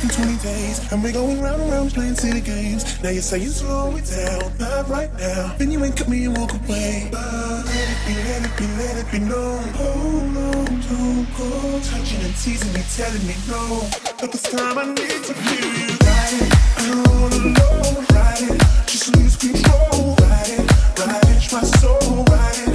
For 20 days, and we're going round and round playing silly games. Now you say you slow it down, not right now. Then you wake up me and walk away. Let it be known. Oh no, don't go touching and teasing me, telling me no. But this time I need to feel you right. I don't wanna know, right? Just lose control, right? Right, my soul, right?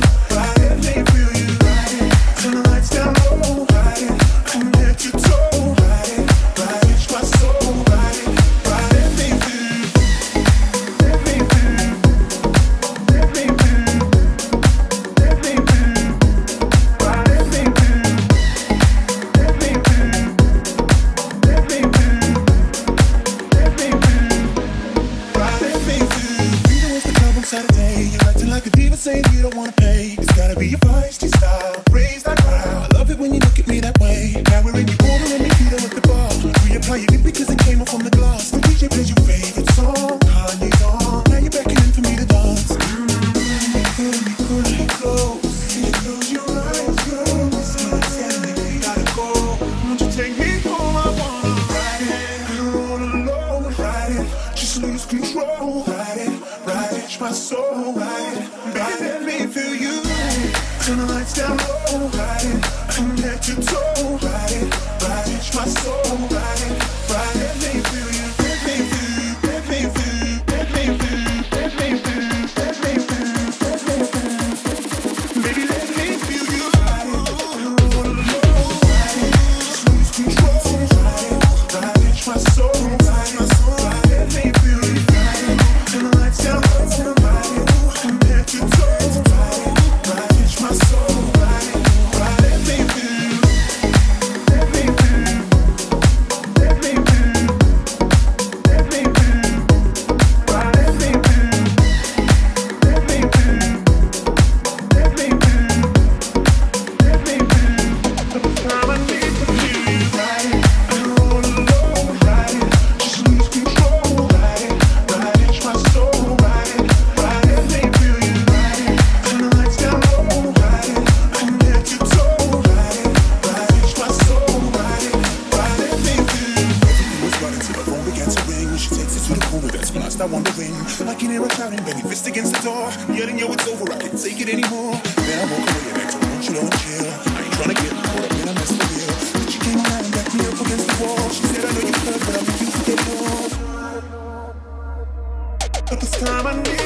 But this time I need